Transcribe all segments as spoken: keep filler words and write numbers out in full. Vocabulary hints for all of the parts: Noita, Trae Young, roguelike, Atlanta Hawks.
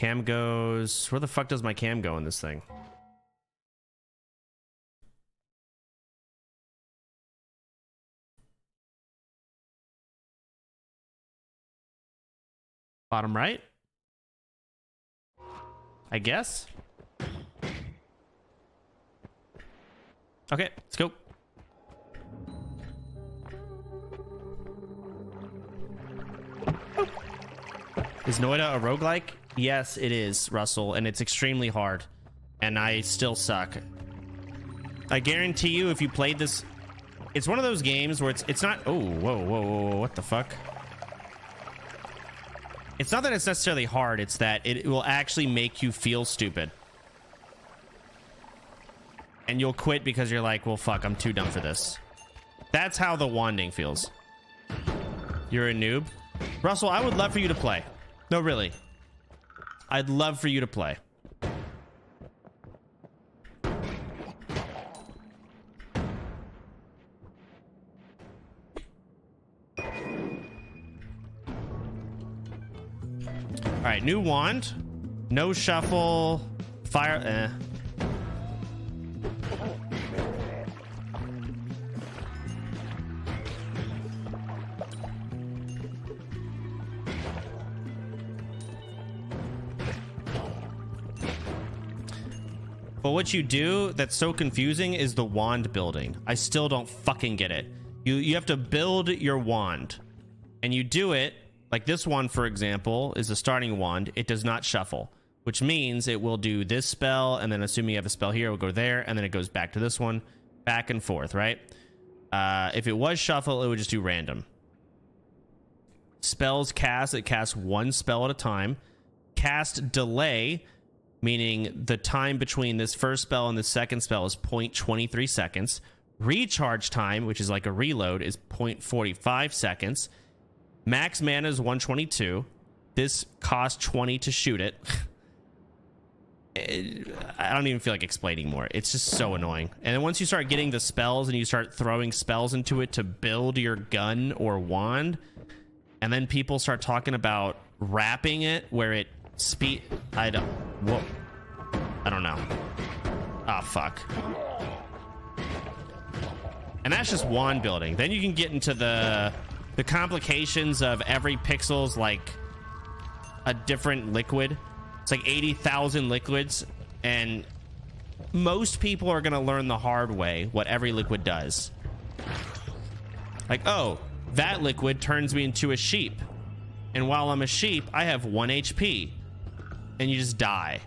Cam goes... Where the fuck does my cam go in this thing? Bottom right? I guess? Okay, let's go. Is Noita a roguelike? Yes, it is, Russell, and it's extremely hard. And I still suck. I guarantee you if you played this... It's one of those games where it's it's not... Oh, whoa, whoa, whoa, what the fuck? It's not that it's necessarily hard, it's that it will actually make you feel stupid. And you'll quit because you're like, well, fuck, I'm too dumb for this. That's how the wanding feels. You're a noob. Russell, I would love for you to play. No, really. I'd love for you to play. All right, new wand. No shuffle. Fire. Eh. But what you do that's so confusing is the wand building. I still don't fucking get it. You you have to build your wand. And you do it, like this one, for example, is a starting wand. It does not shuffle, which means it will do this spell, and then assuming you have a spell here, it will go there, and then it goes back to this one, back and forth, right? Uh, if it was shuffle, it would just do random. Spells cast, it casts one spell at a time. Cast delay, meaning the time between this first spell and the second spell is zero point two three seconds. Recharge time, which is like a reload, is zero point four five seconds. Max mana is one twenty-two. This costs twenty to shoot it. it. I don't even feel like explaining more. It's just so annoying. And then once you start getting the spells and you start throwing spells into it to build your gun or wand, and then people start talking about wrapping it where it Speed, I don't, whoa, I don't know. Ah, fuck. And that's just wand building. Then you can get into the the complications of every pixel's like a different liquid. It's like eighty thousand liquids, and most people are gonna learn the hard way what every liquid does. Like, oh, that liquid turns me into a sheep, and while I'm a sheep, I have one H P. And you just die.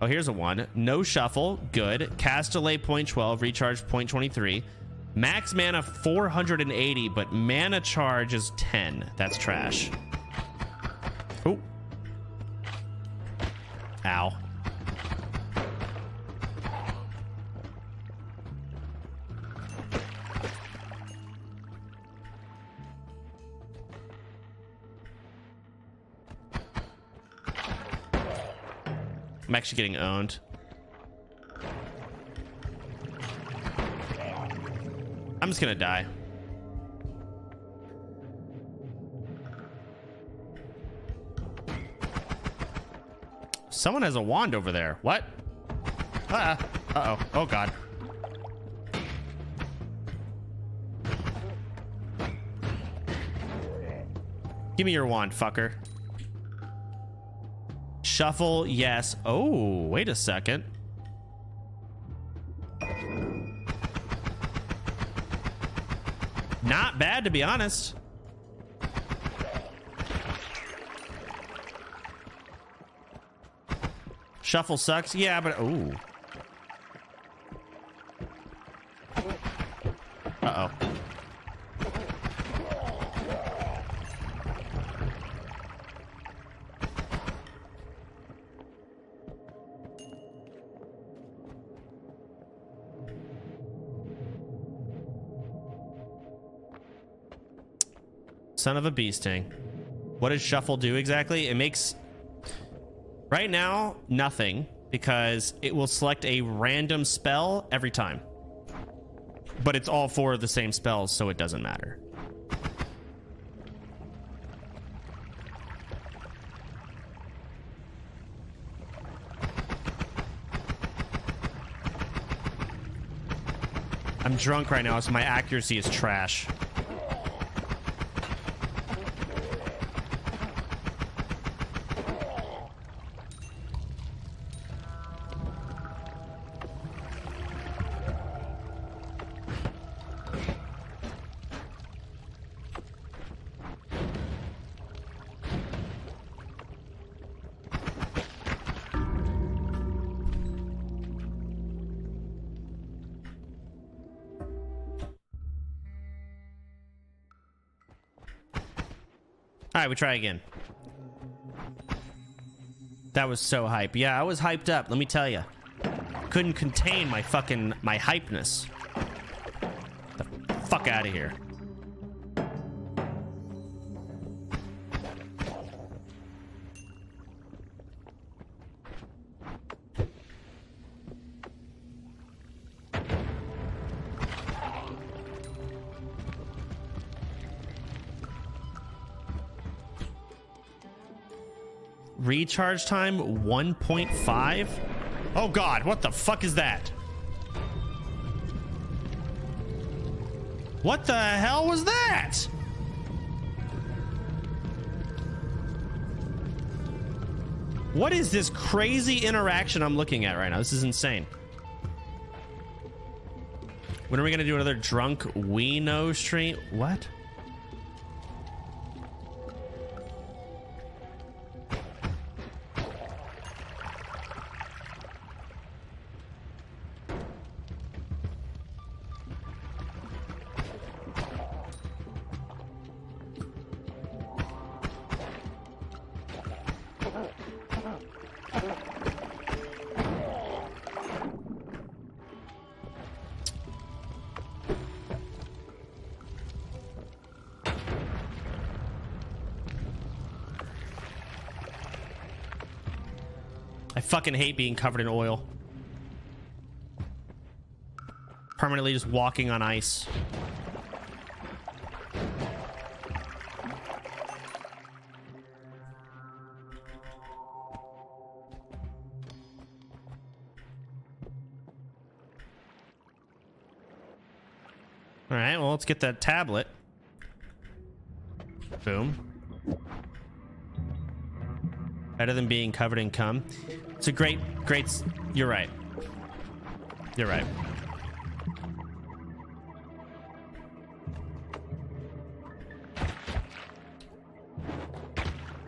Oh, here's a one. No shuffle. Good. Cast delay zero point one two. Recharge zero point two three. Max mana four hundred eighty, but mana charge is ten. That's trash. Oh. Ow. I'm actually getting owned. I'm just gonna die. Someone has a wand over there. What? Uh, uh oh. Oh god. Give me your wand, fucker. Shuffle, yes. Oh, wait a second. Not bad, to be honest. Shuffle sucks. Yeah, but... Oh. Uh-oh. Son of a bee sting. What does shuffle do exactly? It makes... Right now, nothing. Because it will select a random spell every time. But it's all four of the same spells, so it doesn't matter. I'm drunk right now, so my accuracy is trash. All right, we try again. That was so hype. Yeah, I was hyped up, let me tell you. Couldn't contain my fucking my hypeness. The fuck out of here. Recharge time one point five. Oh god, what the fuck is that? What the hell was that? What is this crazy interaction I'm looking at right now? This is insane. When are we gonna do another drunk we know stream? What? Fucking hate being covered in oil. Permanently just walking on ice. All right, well, let's get that tablet. Boom. Better than being covered in cum. It's a great, great... You're right. You're right.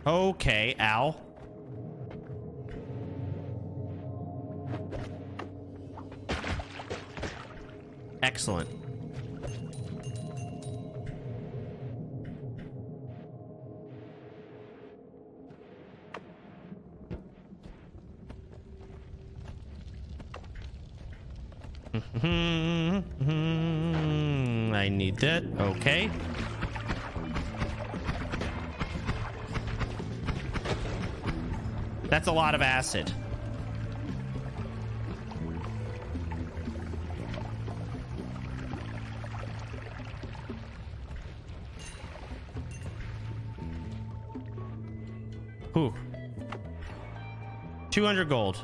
Okay, ow. Excellent. I need that. Okay. That's a lot of acid. Whew. two hundred gold.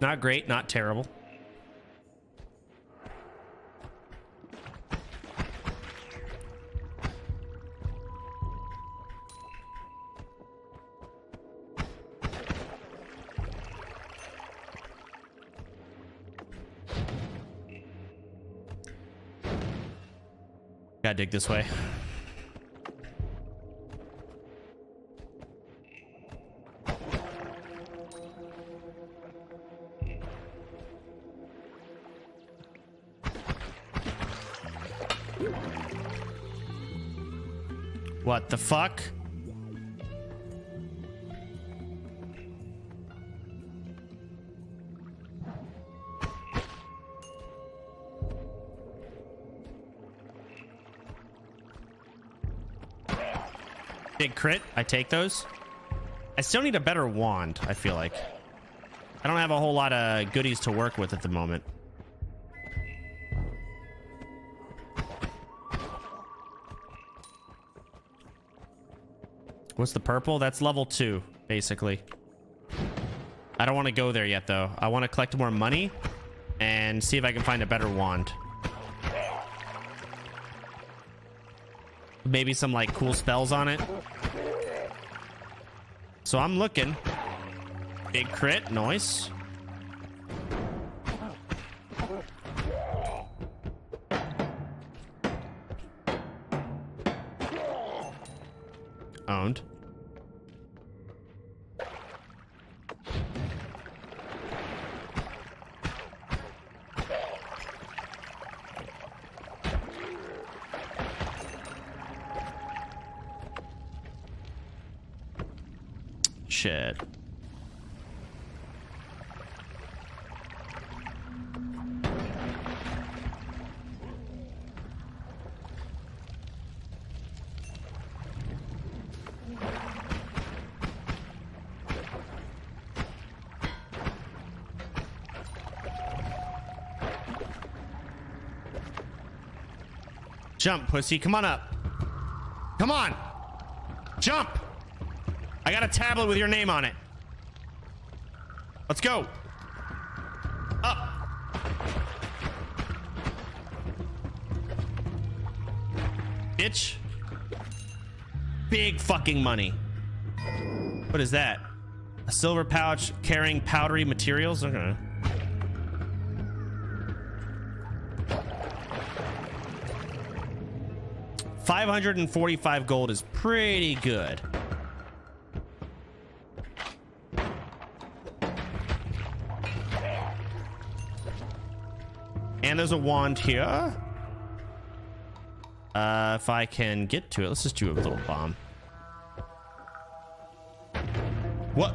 Not great, not terrible. Gotta dig this way. What the fuck? Big crit. I take those. I still need a better wand, I feel like. I don't have a whole lot of goodies to work with at the moment. What's the purple? That's level two, basically. I don't want to go there yet, though. I want to collect more money and see if I can find a better wand. Maybe some like cool spells on it. So I'm looking. Big crit, nice. Owned. Shit. Jump, pussy. Come on up. Come on. Jump. I got a tablet with your name on it. Let's go. Up. Bitch. Big fucking money. What is that? A silver pouch carrying powdery materials? Okay. five hundred forty-five gold is pretty good. And there's a wand here. Uh, if I can get to it, let's just do a little bomb. What?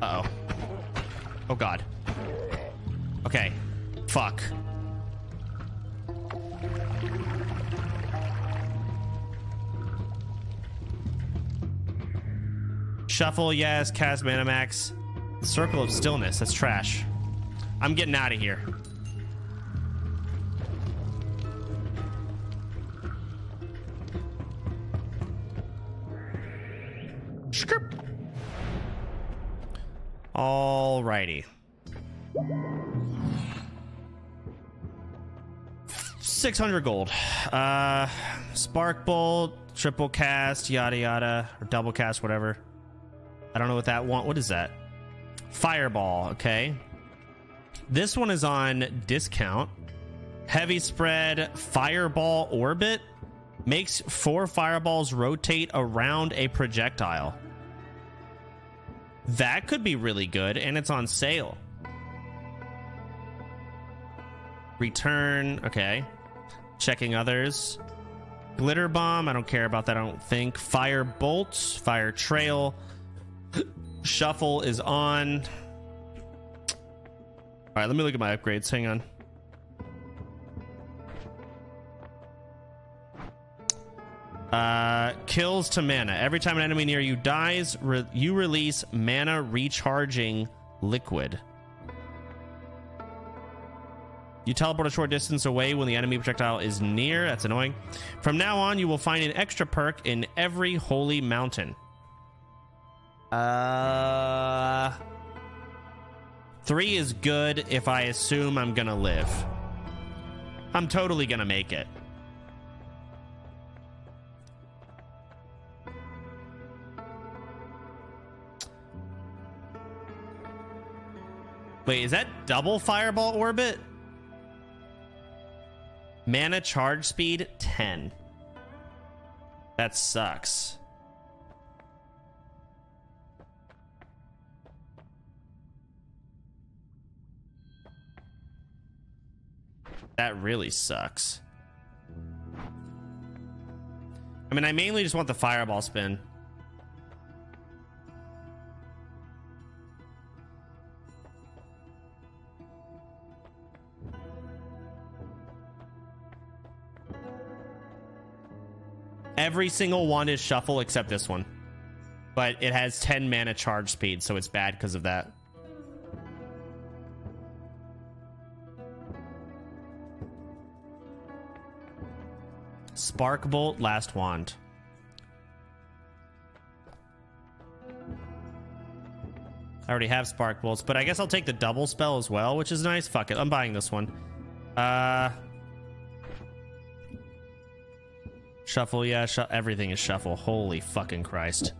Uh-oh. Oh, God. Okay. Fuck. Shuffle, yes. Cast Mana Max. Circle of Stillness. That's trash. I'm getting out of here. Alrighty. six hundred gold. Uh, Spark Bolt, triple cast, yada yada, or double cast, whatever. I don't know what that one. What is that? Fireball. Okay. This one is on discount. Heavy spread fireball orbit makes four fireballs rotate around a projectile. That could be really good, and it's on sale. Return. Okay. Checking others. Glitter bomb. I don't care about that. I don't think. Fire bolts. Fire trail. Shuffle is on. All right, let me look at my upgrades. Hang on. Uh, kills to mana. Every time an enemy near you dies, re you release mana recharging liquid. You teleport a short distance away when the enemy projectile is near. That's annoying. From now on, you will find an extra perk in every holy mountain. Uh, three is good if I assume I'm gonna live. I'm totally gonna make it. Wait, is that double fireball orbit? Mana charge speed ten. That sucks. That really sucks. I mean, I mainly just want the fireball spin. Every single wand is shuffle except this one. But it has ten mana charge speed, so it's bad because of that. Spark Bolt, last wand. I already have spark bolts, but I guess I'll take the double spell as well, which is nice. Fuck it, I'm buying this one. Uh, shuffle, yeah, sh everything is shuffle. Holy fucking Christ.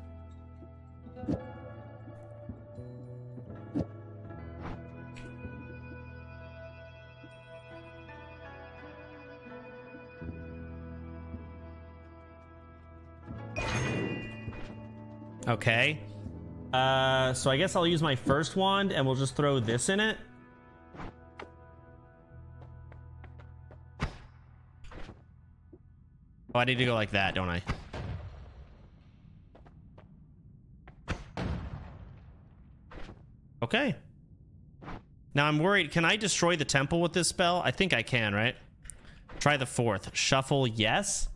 Okay, uh, so I guess I'll use my first wand and we'll just throw this in it. Oh, I need to go like that, don't I? Okay. Now I'm worried. Can I destroy the temple with this spell? I think I can, right? Try the fourth. Shuffle, yes.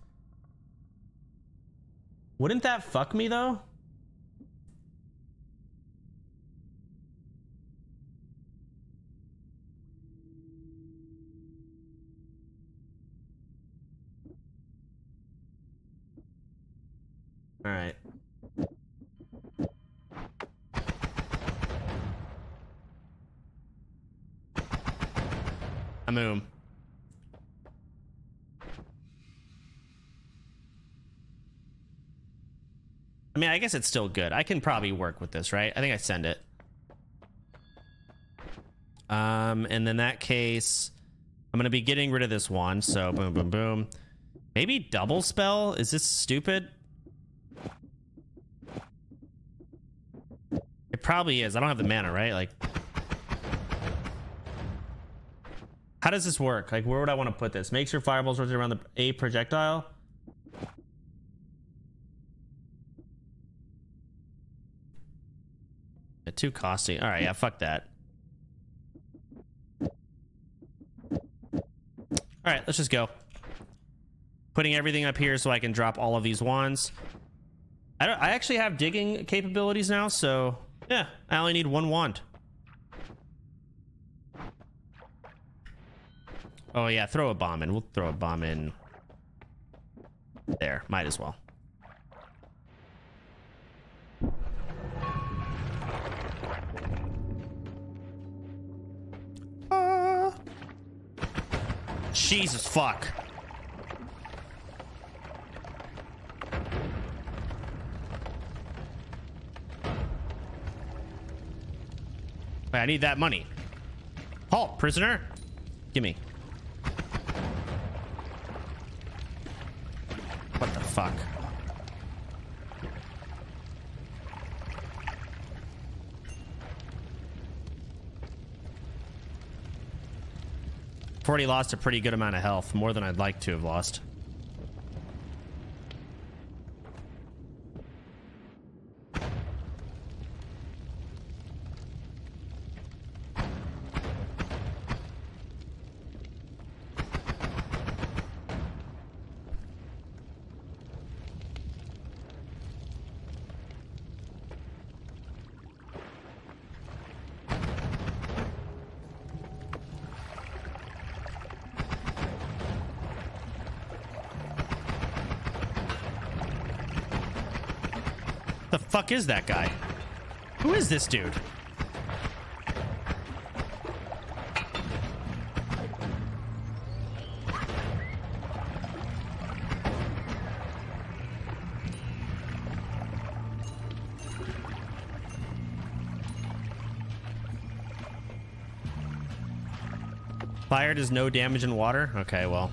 Wouldn't that fuck me, though? All right. I'm um. I mean, I guess it's still good. I can probably work with this, right? I think I send it. Um, and in that case, I'm gonna be getting rid of this wand. So boom, boom, boom. Maybe double spell? Is this stupid? It probably is. I don't have the mana, right? Like, how does this work? Like, where would I want to put this? Makes your fireballs rotate around the a projectile. Yeah, too costly. All right, yeah, fuck that. All right, let's just go. Putting everything up here so I can drop all of these wands. I don't. I actually have digging capabilities now, so. Yeah, I only need one wand. Oh yeah, throw a bomb in. We'll throw a bomb in. There, might as well. Uh, Jesus fuck. I need that money. Halt, prisoner. Gimme. What the fuck? I've already lost a pretty good amount of health, more than I'd like to have lost. Fuck is that guy? Who is this dude? Fire does no damage in water? Okay, well,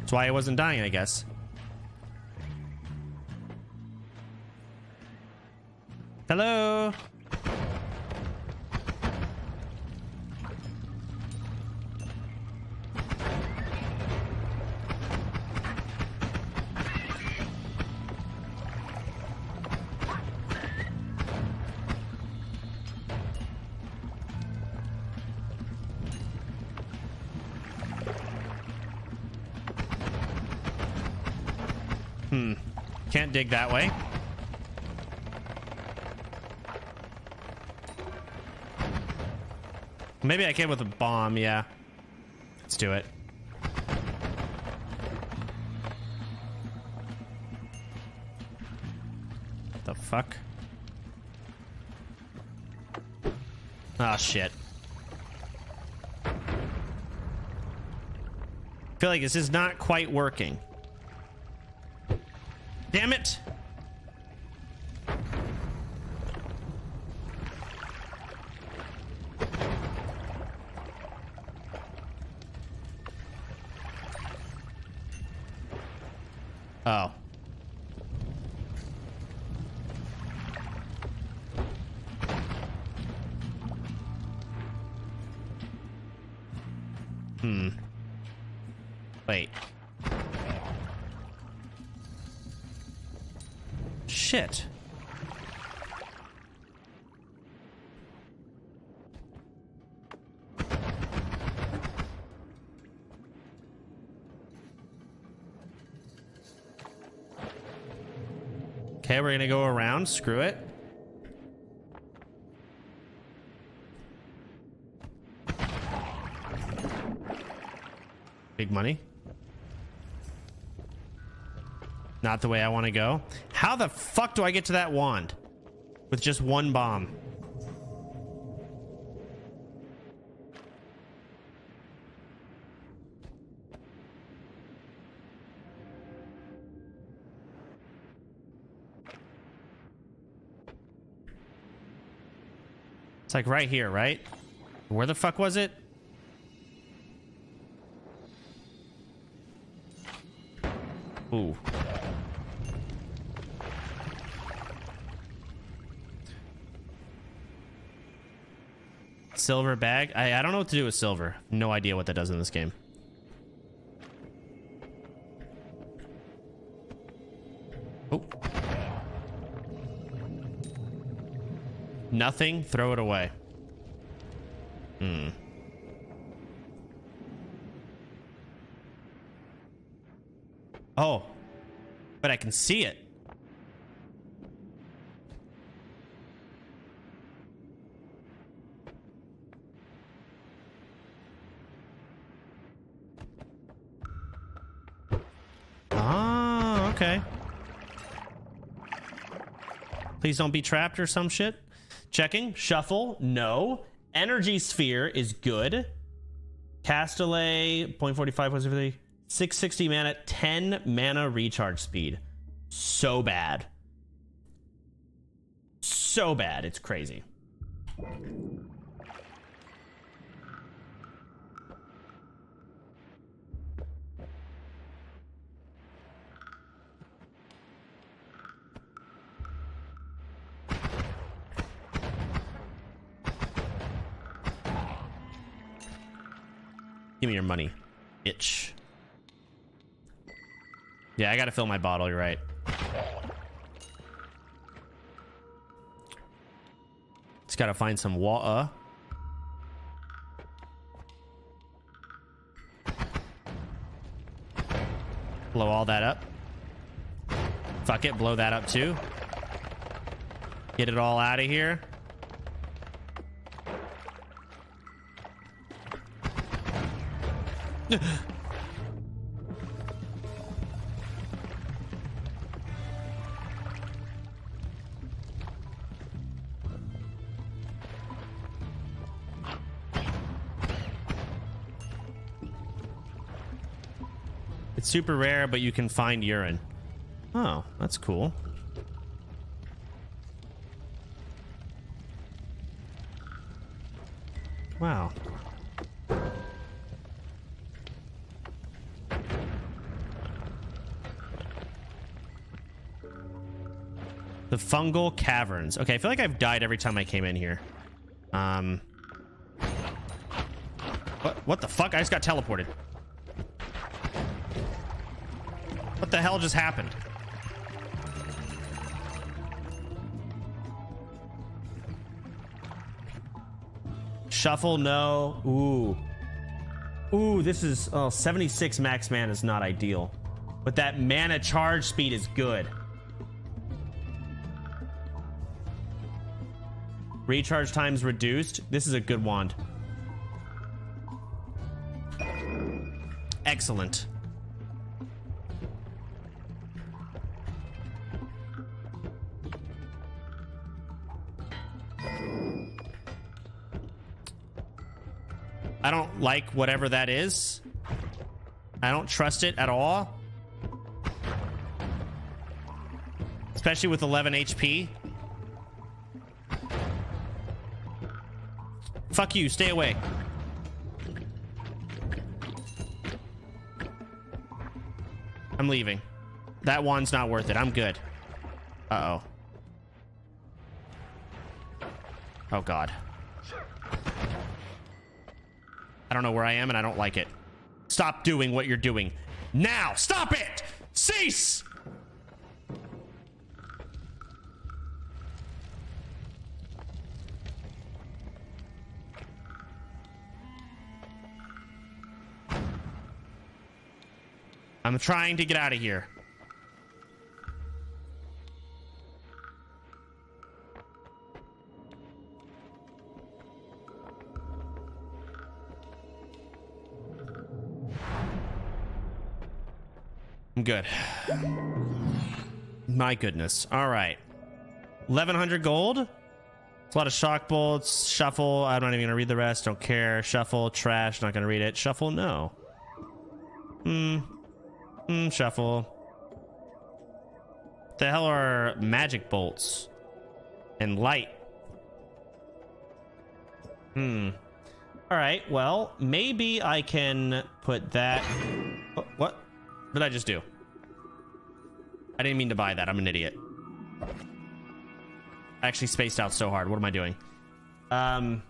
that's why I wasn't dying, I guess. Hello. Hmm. Can't dig that way. Maybe I came with a bomb, yeah. Let's do it. The fuck? Ah, shit. I feel like this is not quite working. Damn it! Oh. Hmm. Wait. Shit. Okay, we're gonna go around. Screw it. Big money. Not the way I want to go. How the fuck do I get to that wand? With just one bomb. It's like right here, right? Where the fuck was it? Ooh. Silver bag. I, I don't know what to do with silver. No idea what that does in this game. Oh. Nothing. Throw it away. Hmm. Oh, but I can see it. Ah, okay. Please don't be trapped or some shit. Checking. Shuffle. No. Energy sphere is good. Castellay. zero point four five. six sixty mana, ten mana recharge speed. So bad. So bad, it's crazy. Give me your money, bitch. Yeah, I gotta fill my bottle, you're right. Just gotta find some water. Blow all that up. Fuck it, blow that up too. Get it all out of here. Super rare, but you can find urine. Oh, that's cool. Wow. The fungal caverns. Okay, I feel like I've died every time I came in here. Um. What? What the fuck? I just got teleported. What the hell just happened? Shuffle, no. Ooh. Ooh, this is... Oh, seventy-six max mana is not ideal. But that mana charge speed is good. Recharge time's reduced. This is a good wand. Excellent. I don't like whatever that is. I don't trust it at all. Especially with eleven H P. Fuck you, stay away. I'm leaving. That wand's not worth it. I'm good. Uh-oh. Oh, God. I don't know where I am, and I don't like it. Stop doing what you're doing. Now! Stop it! Cease! I'm trying to get out of here. I'm good. My goodness. All right. eleven hundred gold. It's a lot of shock bolts. Shuffle. I'm not even going to read the rest. Don't care. Shuffle. Trash. Not going to read it. Shuffle. No. Hmm. Mm, shuffle. What the hell are magic bolts and light? Hmm. All right. Well, maybe I can put that. Oh, what? What did I just do? I didn't mean to buy that. I'm an idiot. I actually spaced out so hard. What am I doing? Um.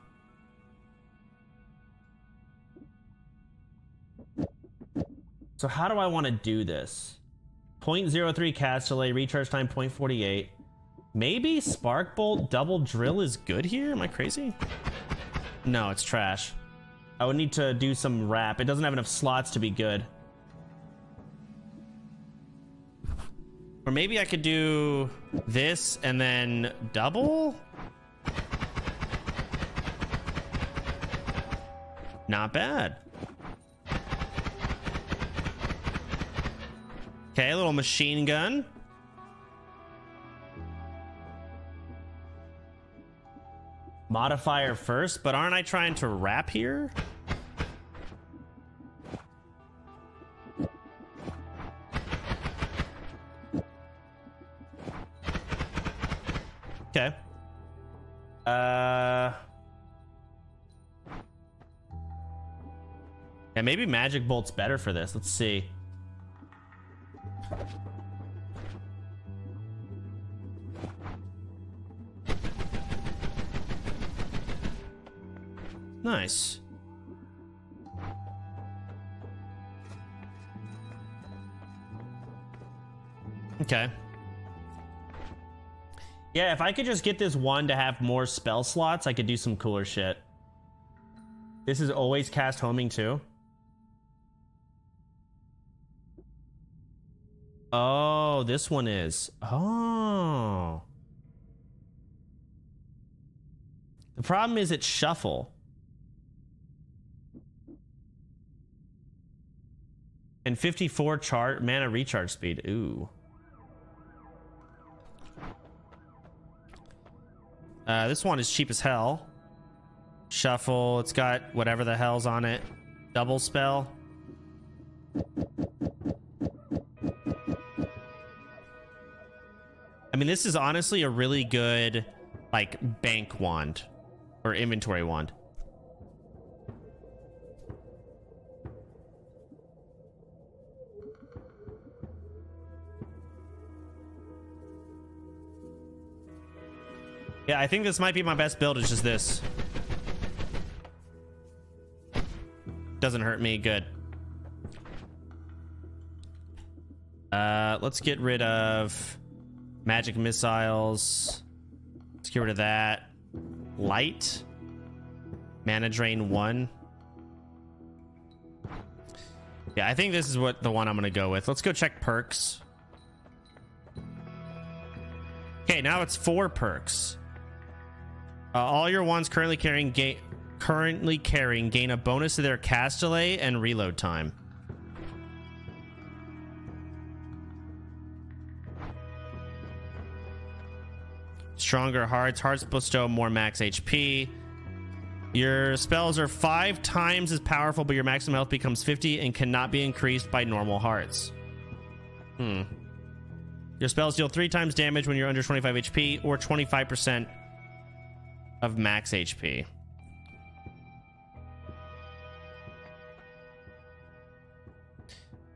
So how do I want to do this? zero point zero three cast delay, recharge time zero point four eight. Maybe Spark Bolt double drill is good here? Am I crazy? No, it's trash. I would need to do some wrap. It doesn't have enough slots to be good. Or maybe I could do this and then double? Not bad. Okay, a little machine gun. Modifier first, but aren't I trying to wrap here? Okay. Uh. Yeah, maybe Magic Bolt's better for this. Let's see. Nice. Okay. Yeah, if I could just get this one to have more spell slots, I could do some cooler shit. This is always cast homing too. Oh, this one is. Oh. The problem is it's shuffle. And fifty-four chart mana recharge speed. Ooh. Uh, this one is cheap as hell. Shuffle. It's got whatever the hell's on it. Double spell. I mean, this is honestly a really good, like, bank wand or inventory wand. Yeah, I think this might be my best build. It's just this. Doesn't hurt me. Good. Uh, let's get rid of magic missiles. Let's get rid of that. Light. Mana drain one. Yeah, I think this is what the one I'm going to go with. Let's go check perks. Okay, now it's four perks. Uh, all your wands currently carrying gain currently carrying gain a bonus to their cast delay and reload time. Stronger hearts. Hearts bestow more max H P. Your spells are five times as powerful, but your maximum health becomes fifty and cannot be increased by normal hearts. Hmm. Your spells deal three times damage when you're under twenty-five H P or twenty-five percent of max H P.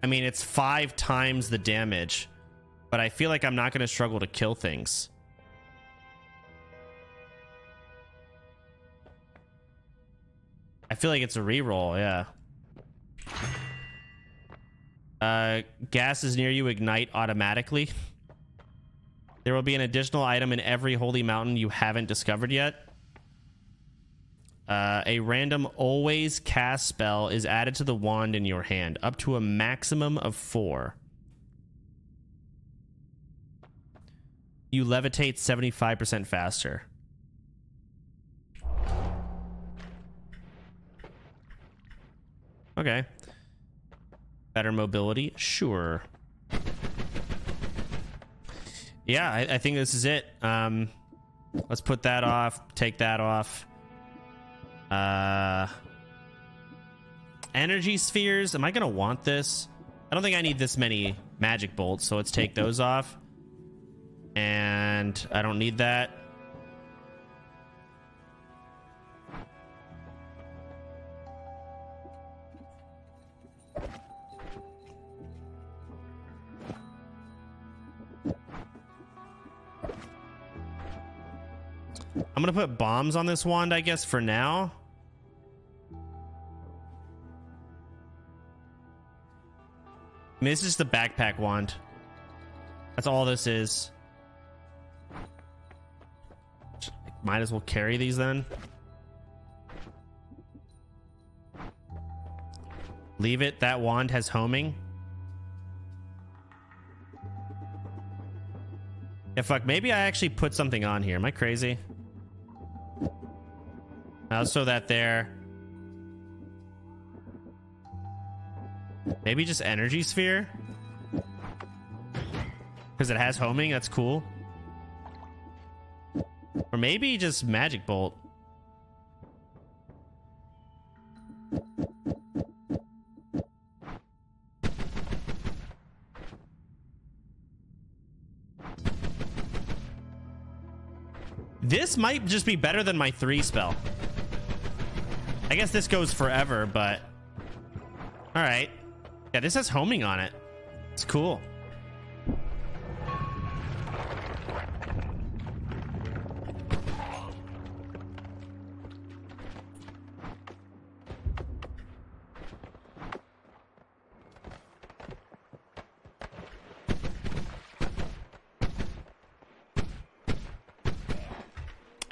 I mean, it's five times the damage, but I feel like I'm not going to struggle to kill things. I feel like it's a reroll, yeah. Uh, gases near you ignite automatically. There will be an additional item in every holy mountain you haven't discovered yet. Uh, a random always cast spell is added to the wand in your hand, up to a maximum of four. You levitate seventy-five percent faster. Okay. Better mobility? Sure. Yeah, I, I think this is it. Um, let's put that off. Take that off. Uh, energy spheres. Am I going to want this? I don't think I need this many magic bolts, so let's take those off. And I don't need that. I'm gonna put bombs on this wand, I guess, for now. I mean, this is just a backpack wand. That's all this is. Might as well carry these then. Leave it. That wand has homing. Yeah, fuck. Maybe I actually put something on here. Am I crazy? I'll throw that there. Maybe just energy sphere? Because it has homing. That's cool. Or maybe just magic bolt. This might just be better than my three spell. I guess this goes forever, but... All right. Yeah, this has homing on it. It's cool.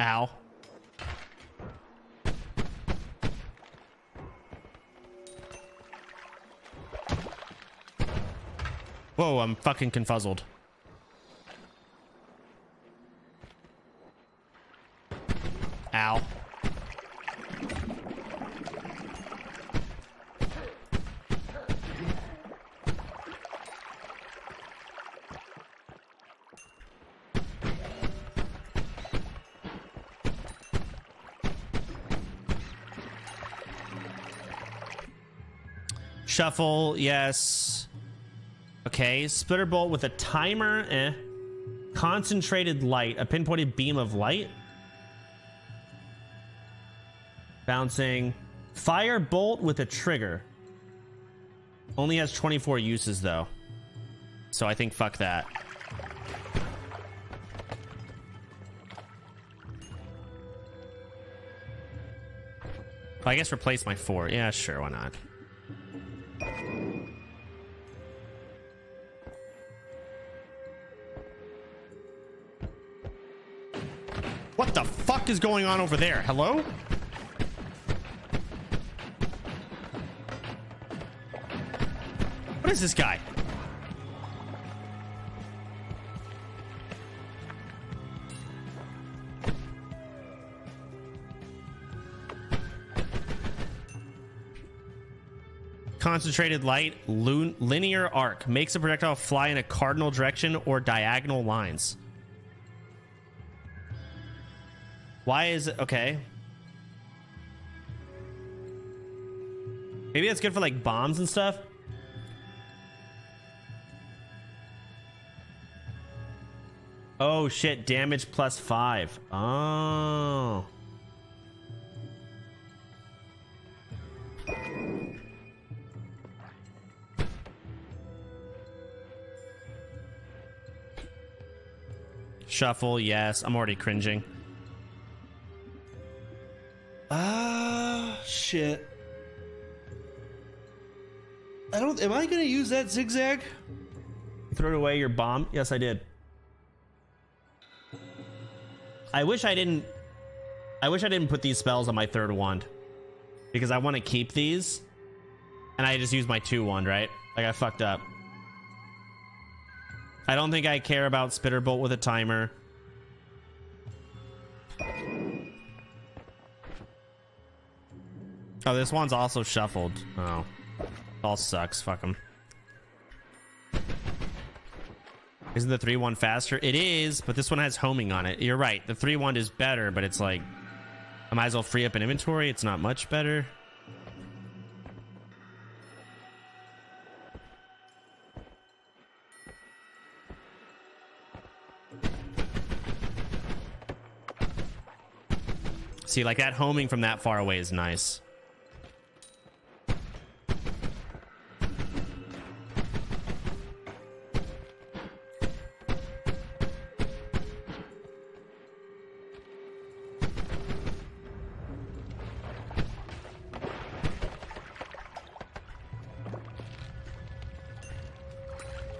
Ow. Whoa, I'm fucking confuzzled. Ow. Shuffle, yes. Okay, splitter bolt with a timer, eh. Concentrated light, a pinpointed beam of light. Bouncing. Fire bolt with a trigger. Only has twenty-four uses though. So I think fuck that. I guess replace my four. Yeah, sure, why not? What the fuck is going on over there? Hello? What is this guy? Concentrated light, linear arc, makes a projectile fly in a cardinal direction or diagonal lines. Why is it okay? Maybe that's good for like bombs and stuff. Oh shit, damage plus five. Oh. Shuffle, yes. I'm already cringing. Ah, uh, shit. I don't... Am I gonna use that zigzag? Throw away your bomb? Yes, I did. I wish I didn't... I wish I didn't put these spells on my third wand. Because I want to keep these. And I just used my two wand, right? Like, I fucked up. I don't think I care about Spitterbolt with a timer. Oh, this one's also shuffled. Oh. All sucks. Fuck them. Isn't the three one faster? It is, but this one has homing on it. You're right. The three one is better, but it's like... I might as well free up an inventory. It's not much better. See, like, that homing from that far away is nice.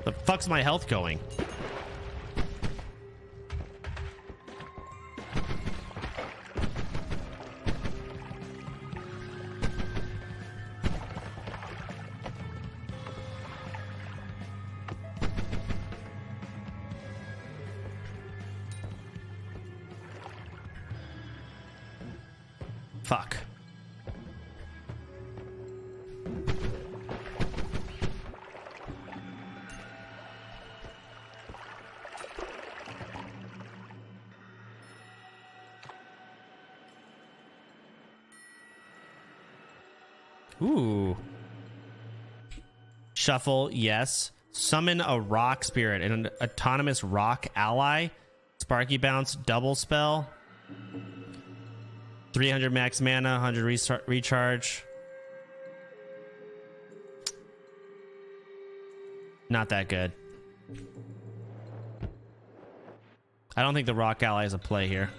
The fuck's my health going? Fuck. Ooh. Shuffle, yes. Summon a rock spirit, an autonomous rock ally. Sparky bounce, double spell. three hundred max mana, one hundred recharge. Not that good. I don't think the rock ally is a play here.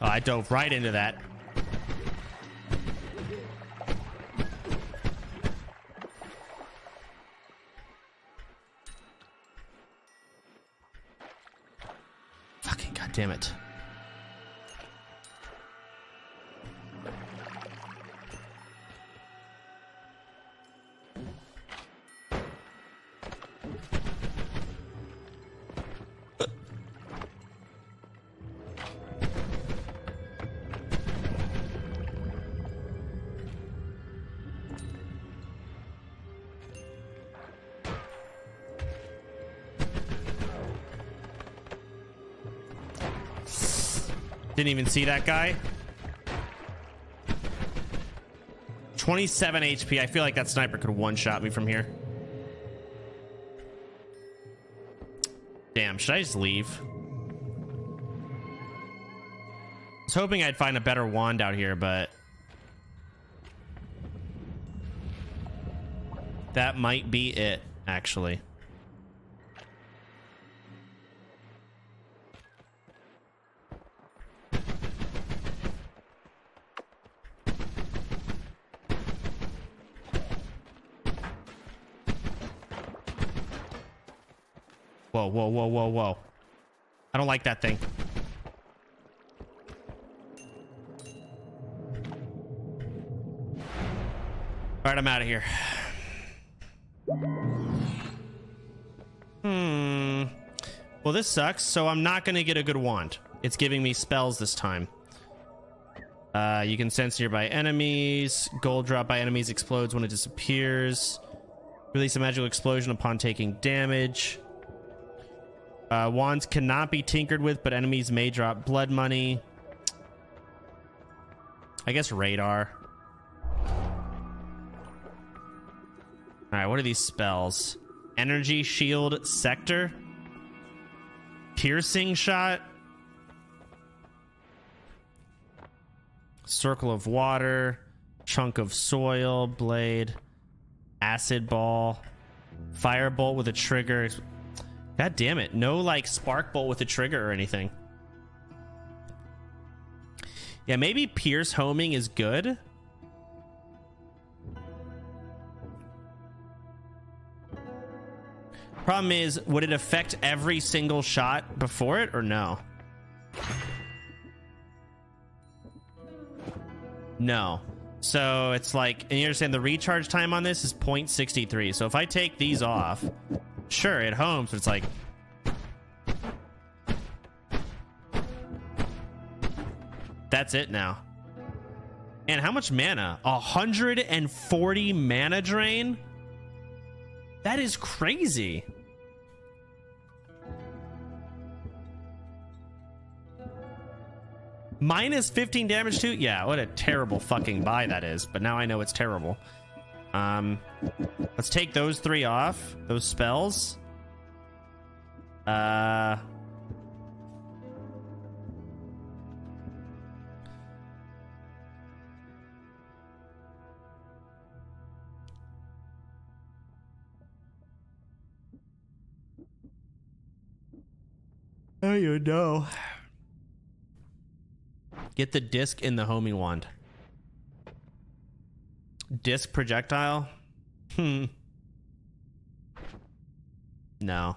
I dove right into that. Fucking goddamn it. Didn't even see that guy. twenty-seven H P. I feel like that sniper could one-shot me from here. Damn, should I just leave? I was hoping I'd find a better wand out here, but... that might be it, actually. Whoa, whoa, whoa, whoa, whoa. I don't like that thing. All right, I'm out of here. Hmm. Well, this sucks, so I'm not going to get a good wand. It's giving me spells this time. Uh, you can sense nearby enemies. Gold dropped by enemies explodes when it disappears. Release a magical explosion upon taking damage. Uh, wands cannot be tinkered with, but enemies may drop blood money. I guess radar. Alright, what are these spells? Energy shield sector? Piercing shot? Circle of water? Chunk of soil? Blade? Acid ball? Firebolt with a trigger? God damn it. No, like, spark bolt with a trigger or anything. Yeah, maybe Pierce homing is good. Problem is, would it affect every single shot before it or no? No. So it's like, and you understand the recharge time on this is zero point six three. So if I take these off, sure, it homes, but it's like... That's it now. And how much mana? one hundred forty mana drain? That is crazy. Minus fifteen damage too? Yeah, what a terrible fucking buy that is. But now I know it's terrible. Um, let's take those three off. Those spells. Uh... Oh, you know. Get the disc in the homing wand. Disc projectile? Hmm. No.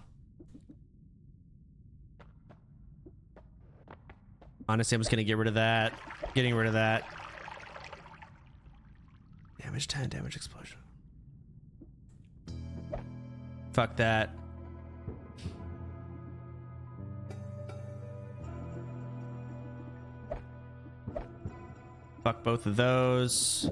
Honestly, I'm just gonna get rid of that. Getting rid of that. Damage ten, damage explosion. Fuck that. Fuck both of those.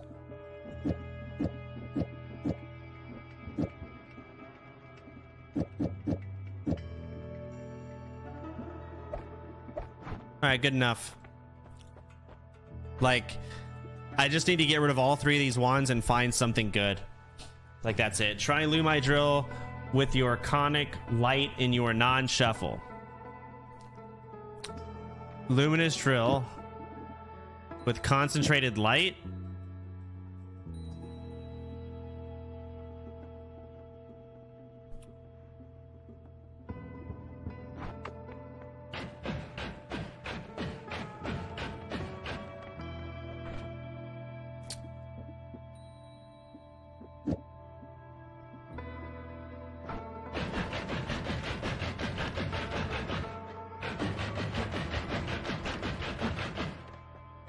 Alright, good enough. Like, I just need to get rid of all three of these wands and find something good. Like, that's it. Try Lumai Drill with your conic light in your non-shuffle. Luminous Drill... with concentrated light?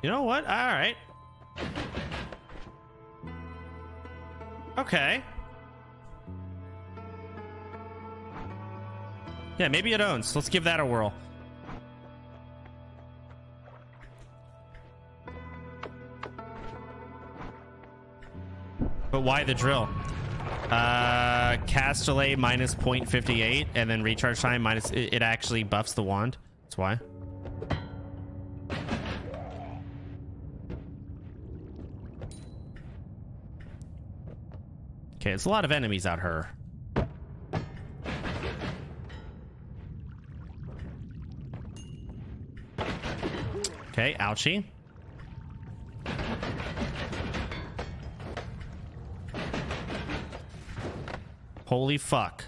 You know what? All right. Okay. Yeah, maybe it owns. Let's give that a whirl. But why the drill? Uh, cast delay minus zero point five eight and then recharge time minus... It, it actually buffs the wand. That's why. Okay, it's a lot of enemies out here. Okay, ouchie. Holy fuck.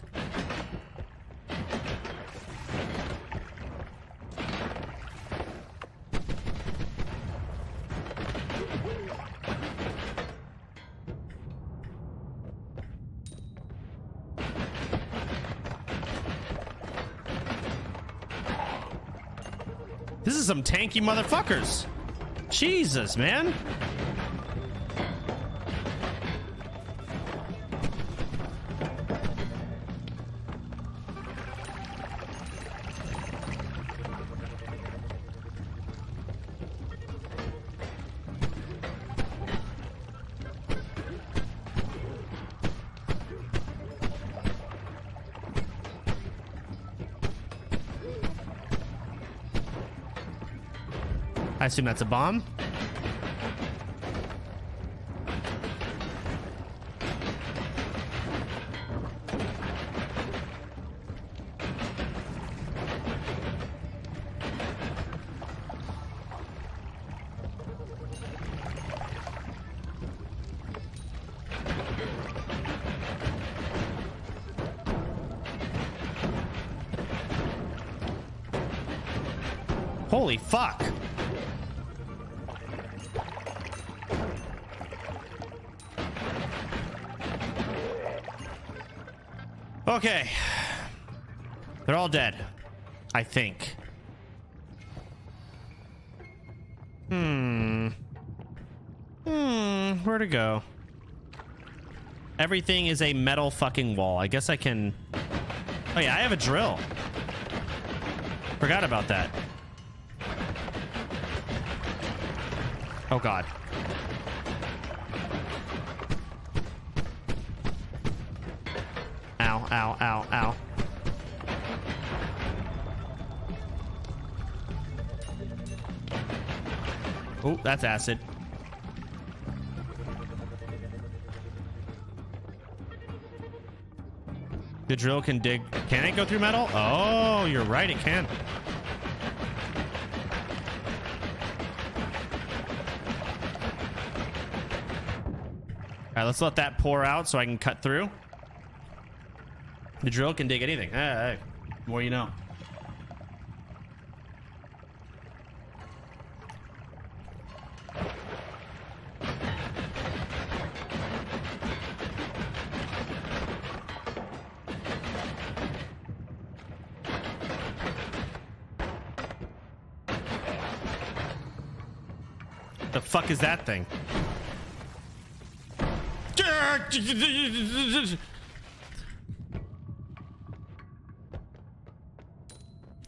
This is some tanky motherfuckers. Jesus, man. I assume that's a bomb. Holy fuck. Okay. They're all dead, I think. Hmm. Hmm. Where to go? Everything is a metal fucking wall. I guess I can... Oh yeah, I have a drill. Forgot about that. Oh God. Ow, ow, ow, ow. Oh, that's acid. The drill can dig. Can it go through metal? Oh, you're right, it can. All right, let's let that pour out so I can cut through. The drill can dig anything. Hey, hey, more you know. The fuck is that thing?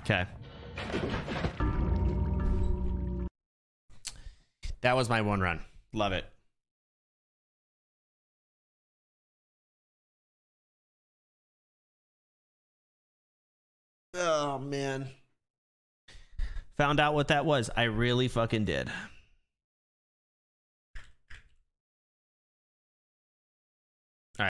Okay. That was my one run. Love it. Oh, man. Found out what that was. I really fucking did.